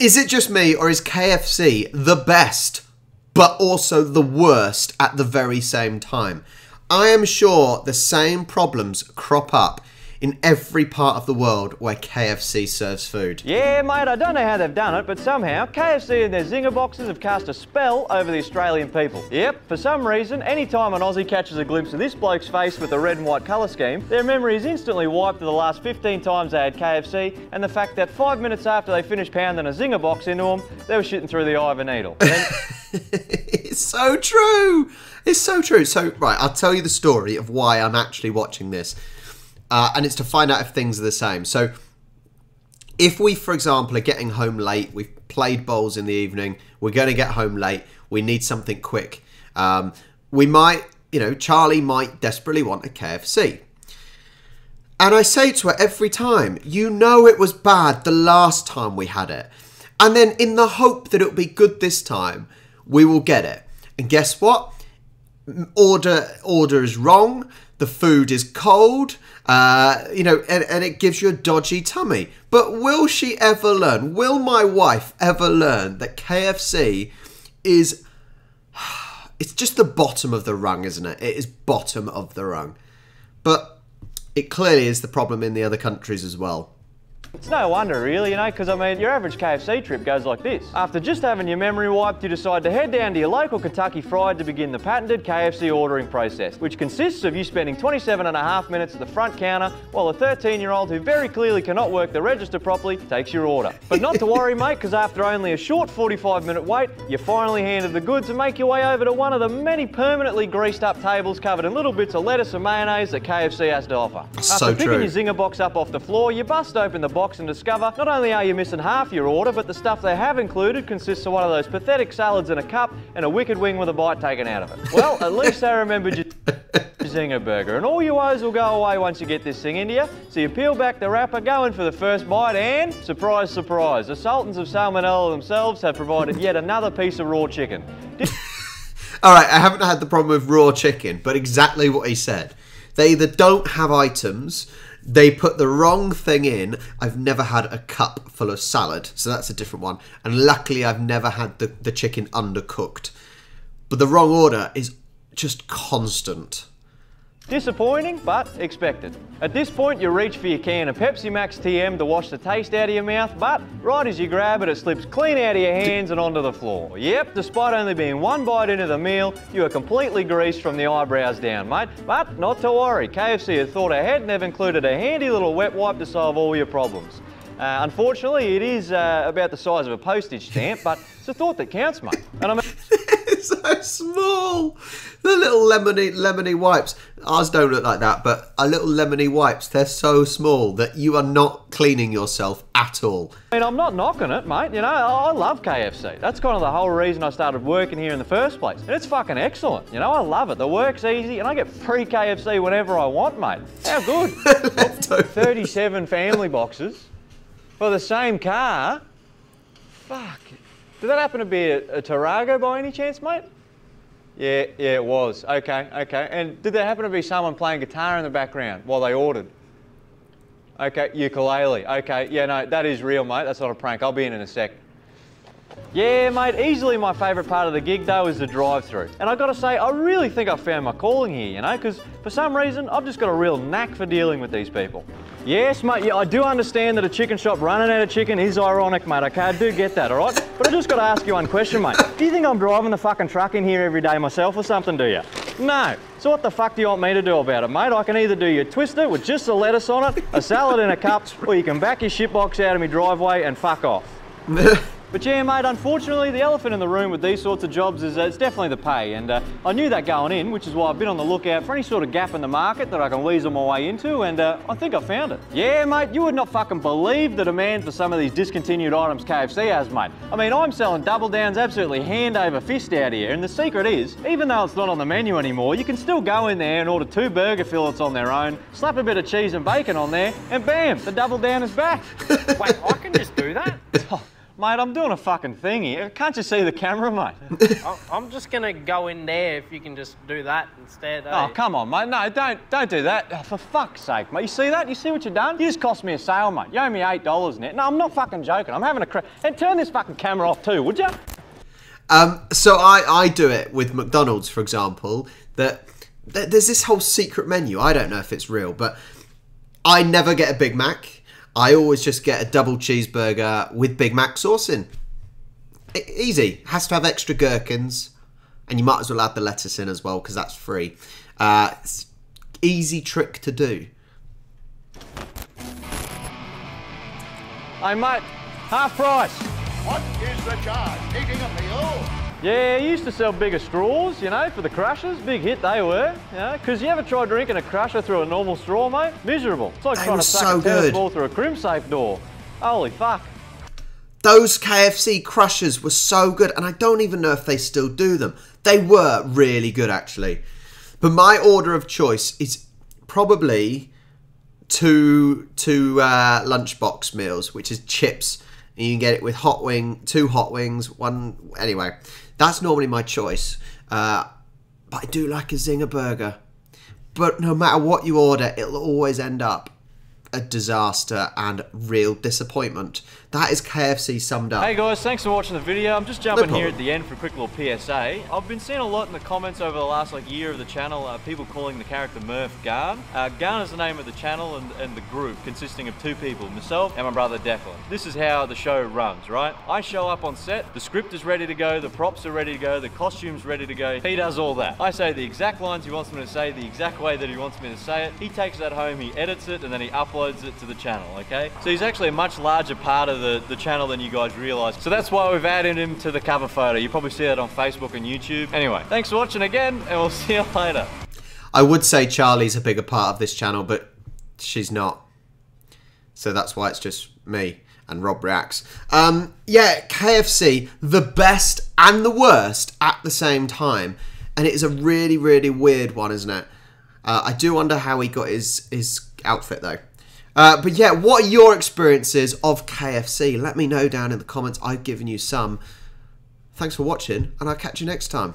Is it just me, or is KFC the best, but also the worst at the very same time? I am sure the same problems crop up in every part of the world where KFC serves food. Yeah, mate, I don't know how they've done it, but somehow KFC and their zinger boxes have cast a spell over the Australian people. Yep, for some reason, any time an Aussie catches a glimpse of this bloke's face with a red and white colour scheme, their memory is instantly wiped of the last 15 times they had KFC, and the fact that 5 minutes after they finished pounding a zinger box into them, they were shitting through the eye of a needle. It's so true! It's so true. So, right, I'll tell you the story of why I'm actually watching this. And it's to find out if things are the same. So if we, for example, are getting home late, we've played bowls in the evening, we're going to get home late, we need something quick. We might, you know, Charlie might desperately want a KFC. And I say to her every time, you know it was bad the last time we had it. And then in the hope that it'll be good this time, we will get it. And guess what? Order is wrong. The food is cold, you know, and it gives you a dodgy tummy. But will she ever learn? Will my wife ever learn that KFC is, it's just the bottom of the rung, isn't it? It is bottom of the rung. But it clearly is the problem in the other countries as well. It's no wonder really, you know, because I mean, your average KFC trip goes like this. After just having your memory wiped, you decide to head down to your local Kentucky Fried to begin the patented KFC ordering process, which consists of you spending 27.5 minutes at the front counter while a 13-year-old who very clearly cannot work the register properly takes your order. But not to worry, mate, because after only a short 45-minute wait, you're finally handed the goods and make your way over to one of the many permanently greased up tables covered in little bits of lettuce and mayonnaise that KFC has to offer. That's so true. After picking your zinger box up off the floor, you bust open the box and discover not only are you missing half your order, but the stuff they have included consists of one of those pathetic salads in a cup and a wicked wing with a bite taken out of it. Well, at least they remembered your zinger burger, and all your woes will go away once you get this thing into you. So you peel back the wrapper, go in for the first bite, and surprise, surprise, the Sultans of Salmonella themselves have provided yet another piece of raw chicken. All right, I haven't had the problem with raw chicken, but exactly what he said. They either don't have items, they put the wrong thing in. I've never had a cup full of salad, so that's a different one. And luckily, I've never had the chicken undercooked. But the wrong order is just constant. Disappointing, but expected. At this point, you reach for your can of Pepsi Max TM to wash the taste out of your mouth, but right as you grab it, it slips clean out of your hands and onto the floor. Yep, despite only being one bite into the meal, you are completely greased from the eyebrows down, mate. But not to worry, KFC have thought ahead and have included a handy little wet wipe to solve all your problems. Unfortunately, it is about the size of a postage stamp, but it's a thought that counts, mate. And I mean, it's so small. The little lemony wipes. Ours don't look like that, but our little lemony wipes, they're so small that you are not cleaning yourself at all. I mean, I'm not knocking it, mate. You know, I love KFC. That's kind of the whole reason I started working here in the first place. And it's fucking excellent. You know, I love it. The work's easy, and I get free KFC whenever I want, mate. How good? 37 family boxes. For the same car? Fuck. Did that happen to be a Tarago by any chance, mate? Yeah, it was. Okay. And did there happen to be someone playing guitar in the background while they ordered? Okay, ukulele. Okay, yeah, no, that is real, mate. That's not a prank. I'll be in a sec. Yeah, mate, easily my favourite part of the gig, though, is the drive-through. And I've got to say, I really think I've found my calling here, you know, because for some reason, I've just got a real knack for dealing with these people. Yes, mate, yeah, I do understand that a chicken shop running out of chicken is ironic, mate, okay? I do get that, all right? But I just got to ask you one question, mate. Do you think I'm driving the fucking truck in here every day myself or something, do you? No. So what the fuck do you want me to do about it, mate? I can either do your twister with just the lettuce on it, a salad in a cup, or you can back your shitbox out of my driveway and fuck off. But yeah, mate, unfortunately, the elephant in the room with these sorts of jobs is it's definitely the pay, and I knew that going in, which is why I've been on the lookout for any sort of gap in the market that I can weasel my way into, and I think I found it. Yeah, mate, you would not fucking believe the demand for some of these discontinued items KFC has, mate. I mean, I'm selling Double Downs absolutely hand over fist out here, and the secret is, even though it's not on the menu anymore, you can still go in there and order 2 burger fillets on their own, slap a bit of cheese and bacon on there, and bam, the Double Down is back. Wait, I can just do that? Mate, I'm doing a fucking thingy. Can't you see the camera, mate? I'm just going to go in there if you can just do that instead. Oh, eh? Come on, mate. No, don't do that. Oh, for fuck's sake, mate. You see that? You see what you've done? You just cost me a sale, mate. You owe me $8 net. No, I'm not fucking joking. I'm having a crack. And turn this fucking camera off too, would you? So I do it with McDonald's, for example, that there's this whole secret menu. I don't know if it's real, but I never get a Big Mac. I always just get a double cheeseburger with Big Mac sauce in. Easy. Has to have extra gherkins. And you might as well add the lettuce in as well because that's free. It's easy trick to do. Hey, mate. Half price. What is the charge? Eating a meal? Yeah, you used to sell bigger straws, you know, for the crushers. Big hit they were, you know. Because you ever tried drinking a crusher through a normal straw, mate? Miserable. It's like trying to suck a tennis ball through a crimsafe door. Holy fuck. Those KFC crushers were so good, and I don't even know if they still do them. They were really good, actually. But my order of choice is probably two lunchbox meals, which is chips. And you can get it with hot wing, 2 hot wings, 1... Anyway, that's normally my choice. But I do like a Zinger burger. But no matter what you order, it'll always end up a disaster and real disappointment. That is KFC summed up. Hey guys, thanks for watching the video. I'm just jumping here at the end for a quick little PSA. I've been seeing a lot in the comments over the last year of the channel, people calling the character Murph Garn. Garn is the name of the channel and the group, consisting of 2 people, myself and my brother Declan. This is how the show runs, right? I show up on set, the script is ready to go, the props are ready to go, the costume's ready to go. He does all that. I say the exact lines he wants me to say, the exact way that he wants me to say it. He takes that home, he edits it, and then he uploads it to the channel, okay? So he's actually a much larger part of the channel than you guys realise. So that's why we've added him to the cover photo. You probably see that on Facebook and YouTube. Anyway, thanks for watching again, and we'll see you later. I would say Charlie's a bigger part of this channel, but she's not. So that's why it's just me and Rob Reacts. Yeah, KFC, the best and the worst at the same time. And it is a really, really weird one, isn't it? I do wonder how he got his outfit, though. But yeah, what are your experiences of KFC? Let me know down in the comments. I've given you some. Thanks for watching, and I'll catch you next time.